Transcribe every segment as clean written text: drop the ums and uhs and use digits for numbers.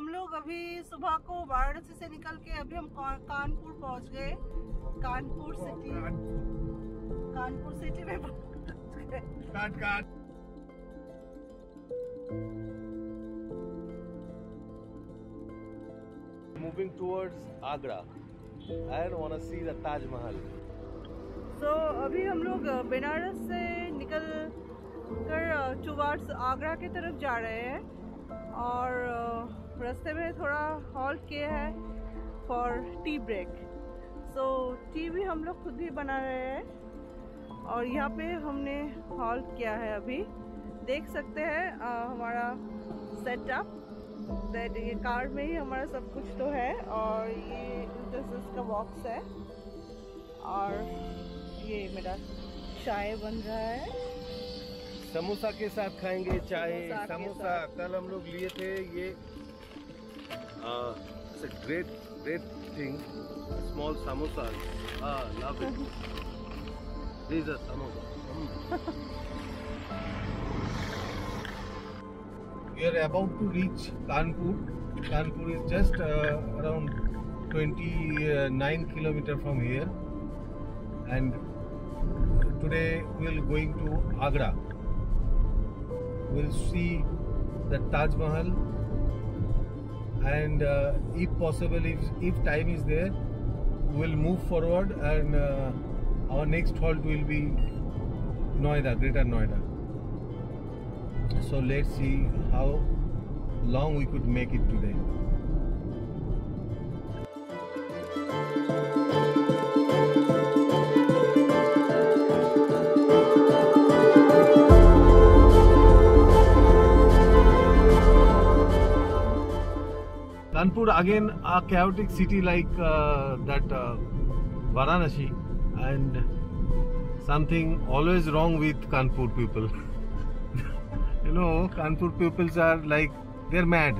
हम लोग अभी सुबह को वाराणसी से निकल के अभी हम कानपुर पहुंच गए। कानपुर सिटी में पहुंच गए। Moving towards Agra and want to see the Taj Mahal. So अभी हम लोग बनारस से निकल कर towards आगरा की तरफ जा रहे हैं और रास्ते में थोड़ा halt किया है for tea break. So tea भी हम लोग खुद ही बना रहे हैं और यहाँ पे हमने halt किया है। अभी देख सकते हैं हमारा setup. ये कार में ही हमारा सब कुछ तो है और ये इंटरसेस का बॉक्स है और ये मेरा चाय बन रहा है। समोसा के साथ खाएंगे चाय। समोसा कल हम लोग लिए थे। ये it's a great thing, small samosa. Love it. This is a samosa. We are about to reach Kanpur. Kanpur is just around 29 km from here, and today we will going to Agra. We will see the Taj Mahal, and if possible, if time is there, we will move forward, and our next halt will be Noida, Greater Noida. So let's see how long we could make it today. Kanpur again a chaotic city like that Varanasi, and something always wrong with Kanpur people. You know, Kanpur people are like, they're mad.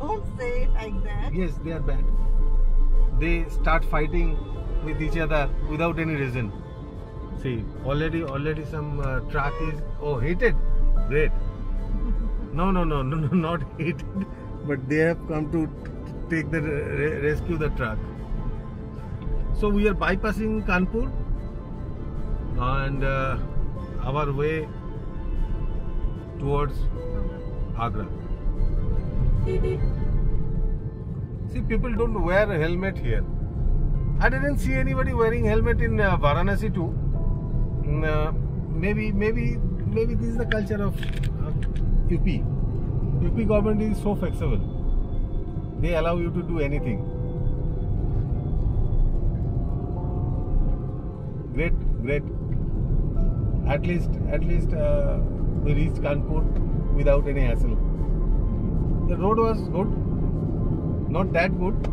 Don't say it like that. Yes, they are bad. They start fighting with each other without any reason. See, already some truck is heated. Great. No, not heated. But they have come to take the rescue the truck. So we are bypassing Kanpur, and our way towards Agra. See, people don't wear a helmet here. I didn't see anybody wearing helmet in Varanasi too. Maybe this is the culture of UP. UP government is so flexible. They allow you to do anything. Great. At least. We reached Kanpur without any hassle. The road was good, not that good.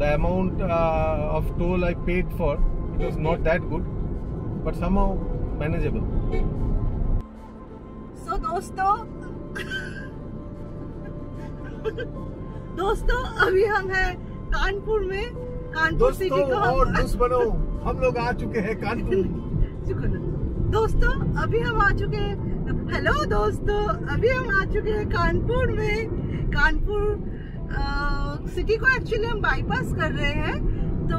The amount of toll I paid for, it was not that good, but somehow manageable. So, दोस्तों, अभी हम हैं कानपुर में, Kanpur city को और दुश्मनों, हम लोग आ चुके हैं कानपुर। दोस्तों अभी हम आ चुके हैं कानपुर में। कानपुर सिटी को एक्चुअली हम बाईपास कर रहे हैं, तो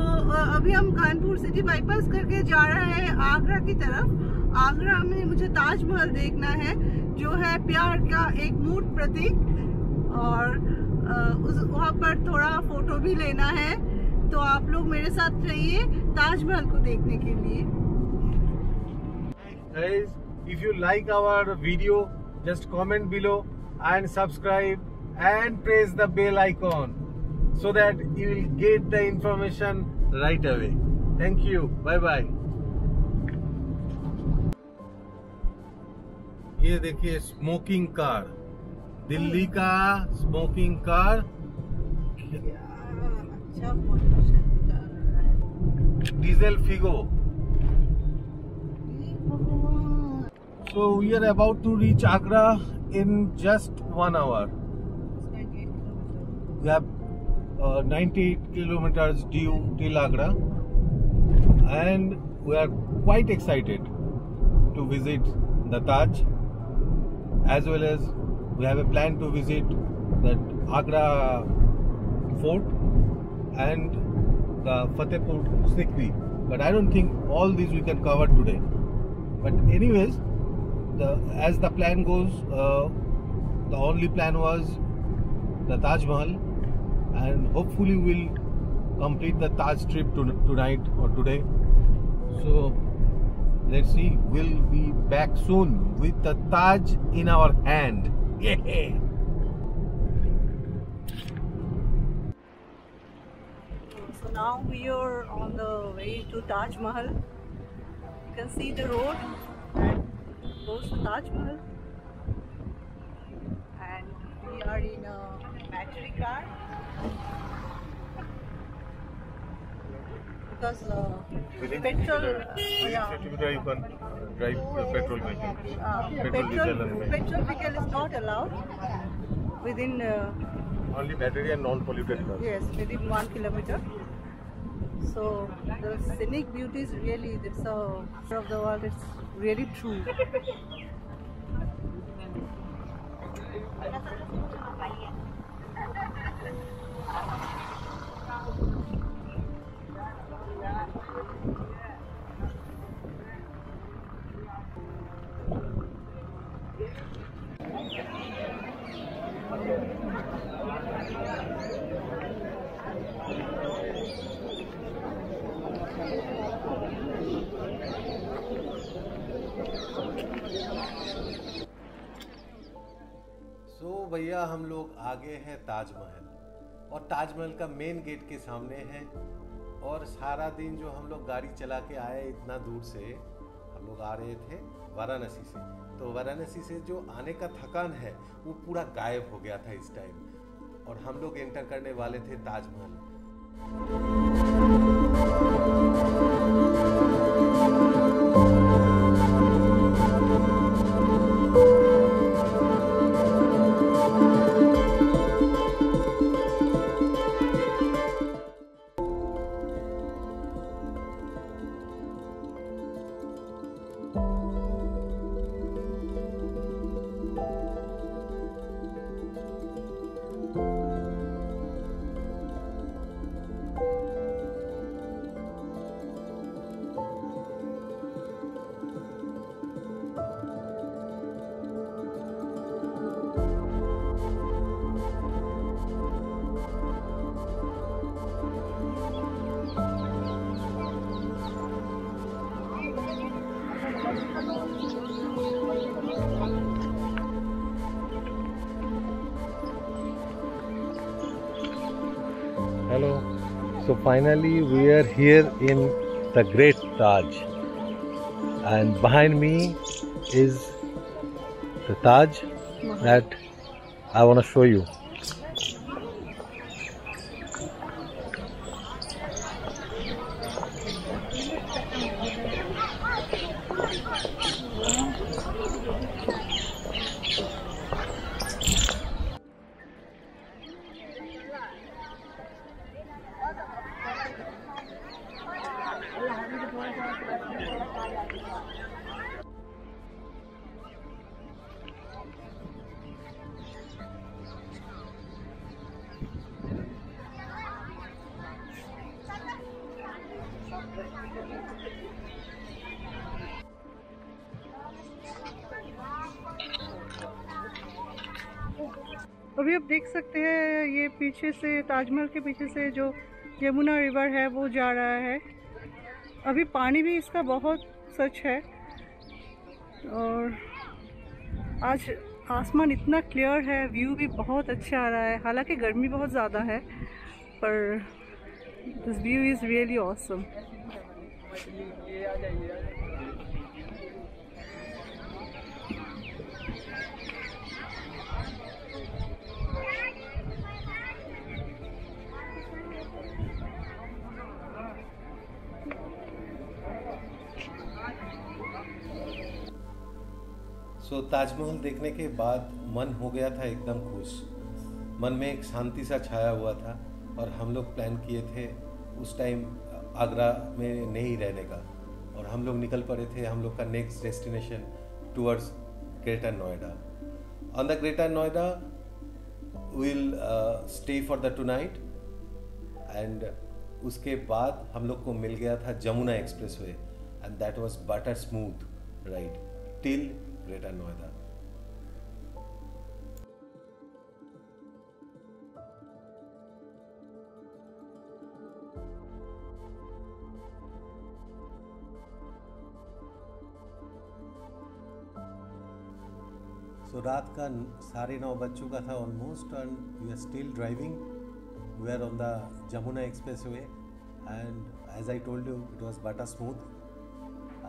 अभी हम कानपुर सिटी बाईपास करके जा रहे हैं आगरा की तरफ। आगरा में मुझे ताजमहल देखना है, जो है प्यार का एक मूर्त प्रतीक, और वहाँ पर थोड़ा फोटो भी लेना है। तो आप लोग मेरे साथ रहिए ताजमहल को देखने के लिए। Guys, if you like our video, just comment below and subscribe and press the bell icon so that you will get the information right away. Thank you. Bye. ये देखिए स्मोकिंग कार, दिल्ली का स्मोकिंग कार। अच्छा pollution कर रहा है। Diesel Figo. So we are about to reach Agra in just 1 hour. We have 98 kilometers due till Agra, and we are quite excited to visit the Taj as well as We have a plan to visit that Agra Fort and the Fatehpur Sikri, but I don't think all these we can cover today. But anyways, as the plan goes, the only plan was the Taj Mahal, and hopefully we'll complete the Taj trip tonight or today. So let's see, we'll be back soon with the Taj in our hand. Yeah. So now we are on the way to Taj Mahal. You can see the road that goes to Taj Mahal, and we are in a battery car because you can drive petrol vehicle. Petrol vehicle is not allowed within only battery and non-polluted cars. Yes, within 1 kilometer. So the scenic beauty is really, it's a part of the world. It's really true. भैया हम लोग आगे हैं ताजमहल, और ताजमहल का main gate के सामने है। और सारा दिन जो हम लोग गाड़ी चला के आए, इतना दूर से हम लोग आ रहे थे वाराणसी से, तो वाराणसी से जो आने का थकान है वो पूरा गायब हो गया था इस टाइम। और हम लोग एंटर करने वाले थे Taj Mahal. Hello, so finally we are here in the Great Taj, and behind me is the Taj that I want to show you. अभी आप देख सकते हैं, ये पीछे से ताजमहल के पीछे से जो यमुना रिवर है वो जा रहा है। अभी पानी भी इसका बहुत स्वच्छ है, और आज आसमान इतना क्लियर है, व्यू भी बहुत अच्छा आ रहा है। हालांकि गर्मी बहुत ज़्यादा है, पर this view is really awesome. So Taj Mahal देखने के बाद मन हो गया था एकदम खुश। मन में एक शांति सा छाया हुआ था, और हम लोग प्लान किए थे उस टाइम आगरा में नहीं रहने का, और हम लोग निकल पड़े थे। हम लोग का next destination towards Greater Noida. On the Greater Noida, we'll stay for the tonight, and उसके बाद हम लोग को मिल गया था Yamuna expressway, and that was butter smooth ride till Greater Noida. So रात का 9:30 बच्चों का था almost, and we are still driving. We are on the Yamuna Expressway, and as I told you, it was butter smooth,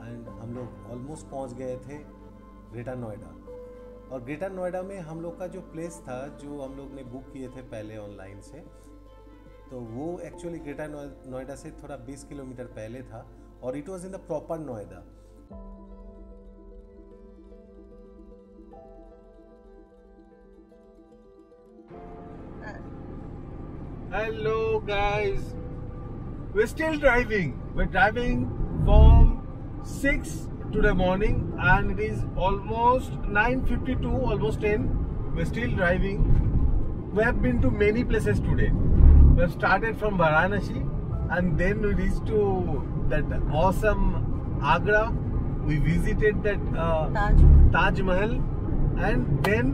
and हम लोग almost पहुँच गए थे ग्रेटर नोएडा. और ग्रेटर नोएडा में हम लोग का जो प्लेस था, जो हम लोग ने बुक किए थे पहले ऑनलाइन से, तो वो एक्चुअली ग्रेटर नोएडा से थोड़ा 20 किलोमीटर पहले था, और it was in the proper Noida. Hello guys, we're still driving. We're driving from 6 to the morning, and it is almost 9:52, almost 10. We're still driving. We have been to many places today. We have started from Varanasi, and then we reached to that awesome Agra. We visited that Taj Mahal, and then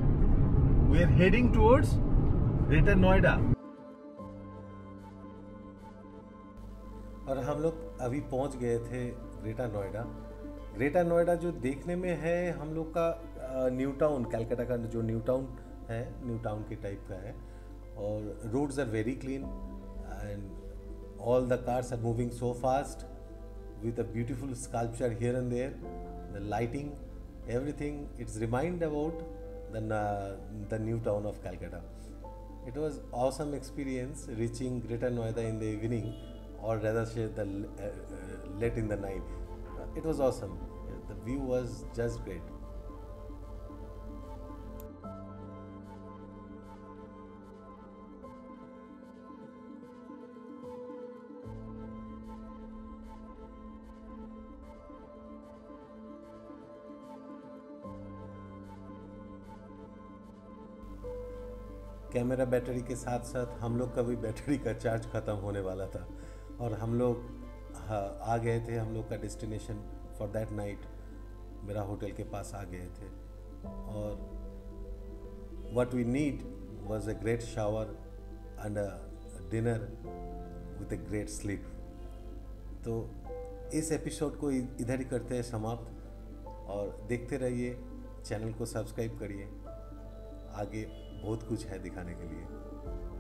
we're heading towards Greater Noida. और हम लोग अभी पहुंच गए थे greater Noida. Greater Noida जो देखने में है हम लोग का न्यू टाउन, कलकत्ता का जो न्यू टाउन है, न्यू टाउन के टाइप का है. और roads are very clean and all the cars are moving so fast with a beautiful sculpture here and there, the lighting, everything. It's remind about the new town of Calcutta. It was awesome experience reaching Greater Noida in the evening, or rather say the late in the night. It was awesome. The view was just great. Camera battery के साथ साथ हम लोग का भी battery का charge ख़त्म होने वाला था, और हम लोग आ गए थे हम लोग का डेस्टिनेशन फॉर दैट नाइट. मेरा होटल के पास आ गए थे, और what we need was a great shower and a dinner with a great sleep. तो इस एपिसोड को इधर ही करते हैं समाप्त, और देखते रहिए, चैनल को सब्सक्राइब करिए, आगे बहुत कुछ है दिखाने के लिए.